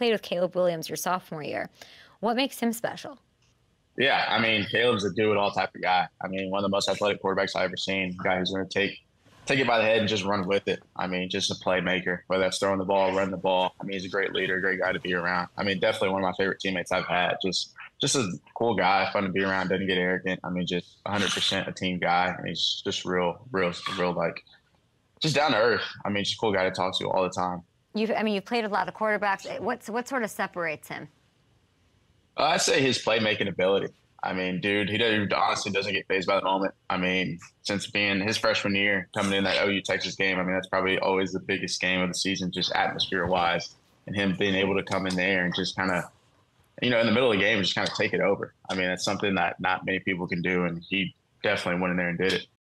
played with Caleb Williams your sophomore year. What makes him special? Yeah, I mean, Caleb's a do-it-all type of guy. I mean, one of the most athletic quarterbacks I've ever seen, a guy who's going to take it by the head and just run with it. I mean, just a playmaker, whether that's throwing the ball, running the ball. I mean, he's a great leader, a great guy to be around. I mean, definitely one of my favorite teammates I've had. Just a cool guy, fun to be around, doesn't get arrogant. I mean, just 100% a team guy. I mean, he's just real, like, just down to earth. I mean, just a cool guy to talk to all the time. You've played with a lot of quarterbacks. What sort of separates him? I'd say his playmaking ability. I mean, dude, he honestly doesn't get fazed by the moment. I mean, since being his freshman year, coming in that OU Texas game, I mean, that's probably always the biggest game of the season, just atmosphere-wise, and him being able to come in there and just kind of, you know, in the middle of the game, just kind of take it over. I mean, that's something that not many people can do, and he definitely went in there and did it.